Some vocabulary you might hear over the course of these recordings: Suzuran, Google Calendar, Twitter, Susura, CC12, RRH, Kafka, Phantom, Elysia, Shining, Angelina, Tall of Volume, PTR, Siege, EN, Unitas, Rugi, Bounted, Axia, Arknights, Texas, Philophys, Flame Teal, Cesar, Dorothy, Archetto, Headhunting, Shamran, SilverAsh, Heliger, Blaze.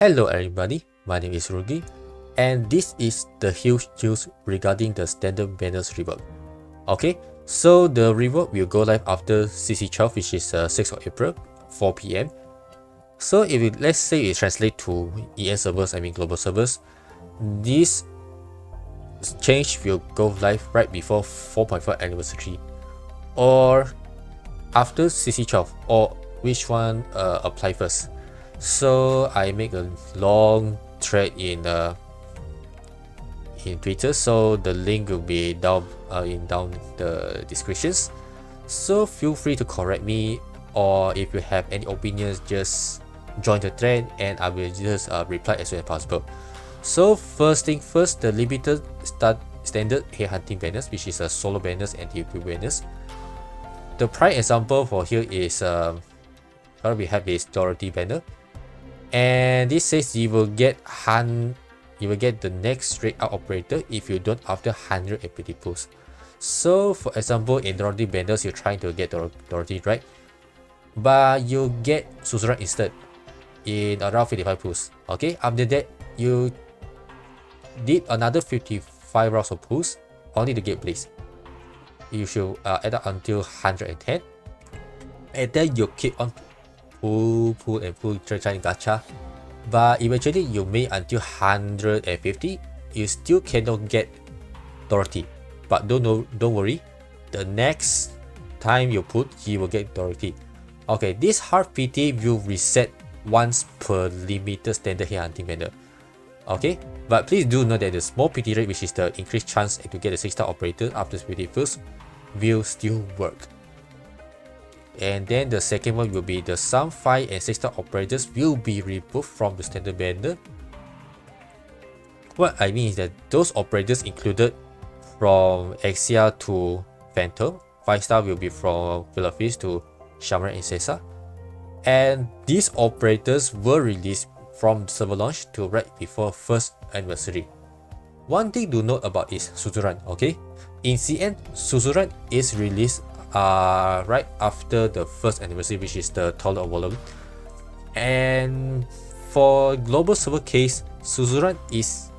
Hello everybody, my name is Rugi, and this is the huge news regarding the standard banners rework. Okay, so the rework will go live after CC12, which is 6th of April, 4 PM. So if it, let's say it translates to EN servers, I mean global servers, this change will go live right before 4.5 anniversary, or after CC12, or which one apply first. So I make a long thread in Twitter, so the link will be down the descriptions. So feel free to correct me, or if you have any opinions, just join the thread and I will just reply as soon as possible. So first thing first, the limited standard hair hunting banners, which is a solo banners and TP banners. The prime example for here is what we have is Dorothy banner. And this says you will get the next rate out operator if you don't after 100 ability pulls. So for example, in Dorothy banners, you're trying to get Dorothy, right? But you get Susura instead in around 55 pulls. Okay, after that you did another 55 rounds of pulls only to get Blaze. You should add up until 110, and then you keep on pull, trying gacha, but eventually you made until 150, you still cannot get Dorothy. But don't worry, the next time you put, you will get Dorothy. Okay, this hard PT will reset once per limited standard hair hunting banner. Okay, but please do note that the small PT rate, which is the increased chance to get the 6-star operator after PT first, will still work. And then the second one will be the some 5 and 6-star operators will be removed from the standard banner. What I mean is that those operators included from Axia to Phantom, 5-star will be from Philophys to Shamran and Cesar. And these operators were released from server launch to right before 1st anniversary. One thing to note about is Suzuran, okay? In CN, Suzuran is released right after the 1st anniversary, which is the Tall of Volume. And for global server case, Suzuran is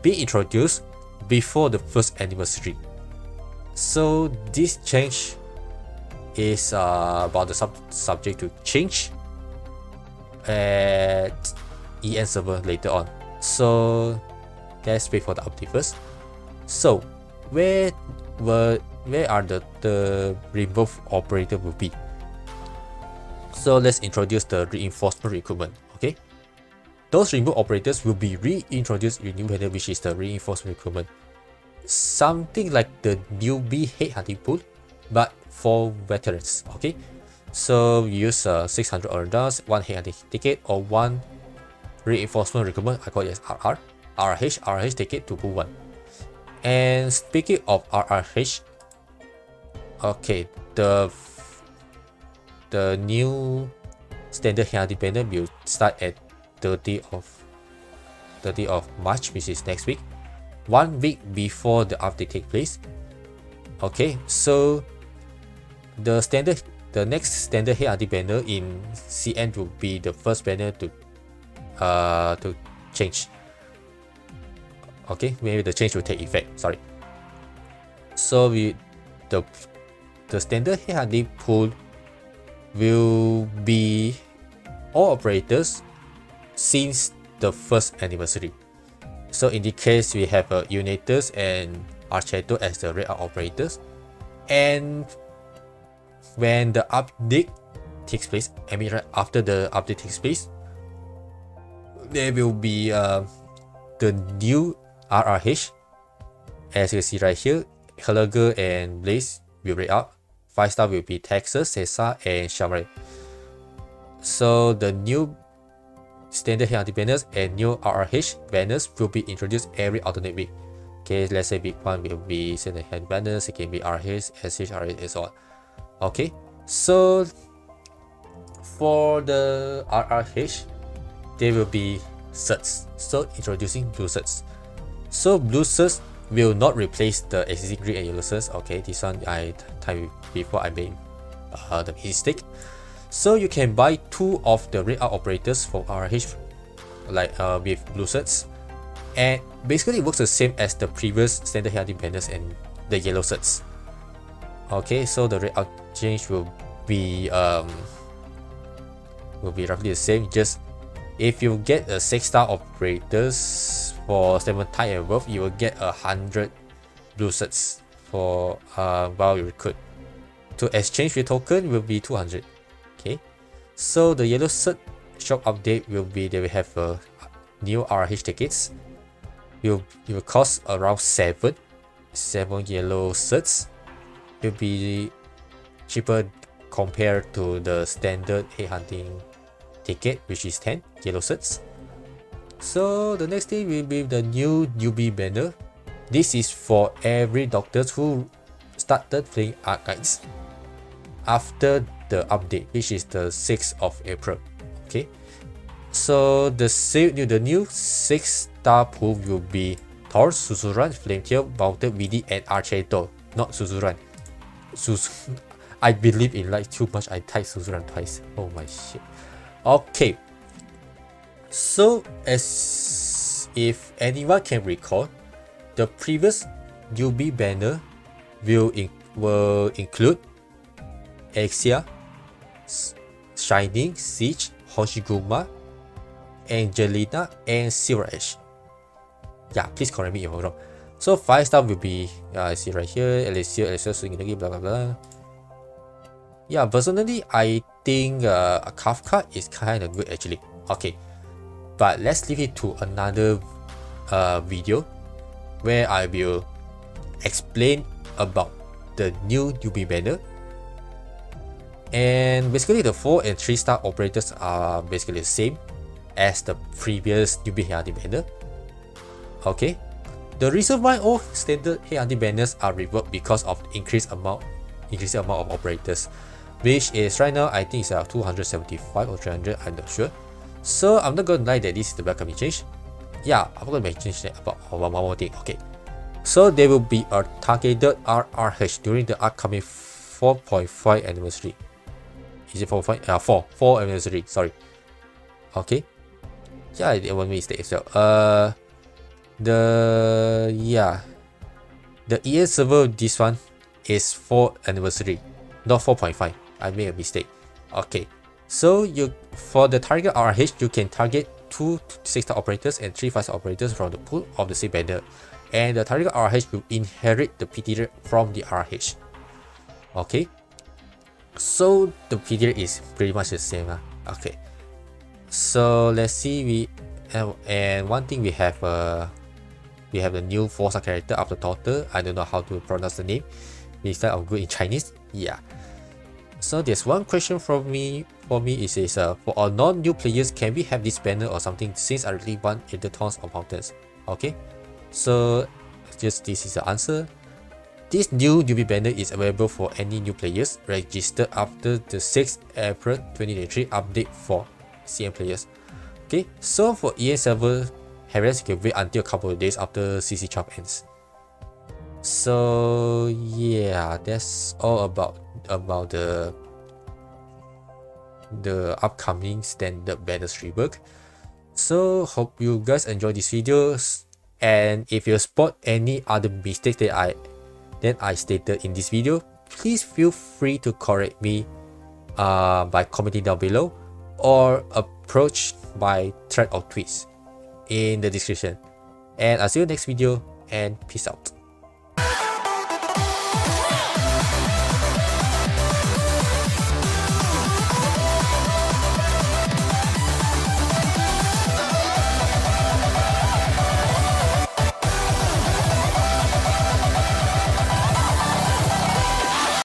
being introduced before the 1st anniversary. So this change is about the subject to change at EN server later on. So let's wait for the update first. So where are the removed operator will be. So let's introduce the reinforcement recruitment. Okay, those removed operators will be reintroduced in new banner, which is the reinforcement recruitment, something like the newbie head hunting pool but for veterans. Okay, so you use 600 orders, 1 head hunting ticket, or 1 reinforcement recruitment. I call it as RRH ticket to pool 1. And speaking of RRH, okay, the new standard hair hunting banner will start at 30th of March, which is next week, 1 week before the update takes place. Okay, so the next standard hair hunting banner in CN will be the first banner to change. Okay, maybe the change will take effect. Sorry. So the standard hair hunting pool will be all operators since the 1st anniversary. So in the case, we have Unitas and Archetto as the red operators. And when the update takes place, I mean right after the update takes place, there will be the new RRH, as you see right here. Heliger and Blaze will rate up. 5-star will be Texas, Cesar, and Shamari. So the new standard hair hunting banners and new RRH banners will be introduced every alternate week. Okay, let's say week 1 will be standard hair banners, it can be RRH, SH, RRH, and so on. Okay, so for the RRH, there will be certs. So introducing blue certs. So blue certs will not replace the existing green and yellow certs. Okay, this one I typed before I made the mistake. So you can buy 2 of the red out operators for RRH like with blue certs, and basically it works the same as the previous standard hierarchy banners and the yellow certs. Okay, so the rate of change will be roughly the same. Just if you get a 6-star operators for 7th and above, you will get 100 blue certs for while you recruit. To exchange with token will be 200. Okay, so the yellow cert shop update will be that we have a new RH tickets. It will cost around 7 yellow certs. It will be cheaper compared to the standard hate hunting ticket, which is 10 yellow certs. So the next thing will be the new newbie banner. This is for every doctor who started playing Arknights after the update, which is the 6th of April. Okay, so the new 6-star pool will be Thor, Suzuran, Flame Teal, Bounted, Vidi, and Archetto. Not Suzuran. I believe in life too much. I typed Suzuran twice. Oh my shit. Okay, so as if anyone can recall, the previous newbie banner will include Axia, Shining, Siege, Hoshiguma, Angelina, and SilverAsh. Yeah, please correct me if I'm wrong. So 5-star will be, I see right here, Elysia, Swinging, blah blah blah. Yeah, personally, I think a Kafka is kind of good actually. Okay, but let's leave it to another video where I will explain about the new newbie banner. And basically the 4 and 3-star operators are basically the same as the previous newbie HRD banner. Okay, the reason why all standard HRD banners are reworked because of the increased amount of operators, which is right now I think it's 275 or 300, I'm not sure. So I'm not gonna lie that this is the welcoming change. Yeah, I'm gonna make change that about one more thing. Okay, so there will be a targeted RRH during the upcoming 4.5 anniversary. Is it 4.5? 4 anniversary, sorry. Okay, yeah, I did one mistake as well. The EA server, this one is 4 anniversary, not 4.5. I made a mistake. Okay, so for the target RRH, you can target 2 6-star operators and 3 5-star operators from the pool of the same banner, and the target RH will inherit the PTR from the RH. Okay, so the PTR is pretty much the same. Okay, so let's see. And one thing we have the new 4-star character after Daughter. I don't know how to pronounce the name. It's kind of good in Chinese. Yeah. So there's one question from me. For me, it says, for all non-new players, can we have this banner or something? Since I really want either tons or mountains. Okay, so just this is the answer. This new newbie banner is available for any new players registered after the 6th April 2023 update for CM players. Okay, so for EA server, harass can wait until a couple of days after CC12 ends. So yeah, that's all about the upcoming standard banner rework. So hope you guys enjoy this video, and if you spot any other mistakes that I stated in this video, please feel free to correct me by commenting down below or approach my thread or tweets in the description. And I'll see you next video, and peace out.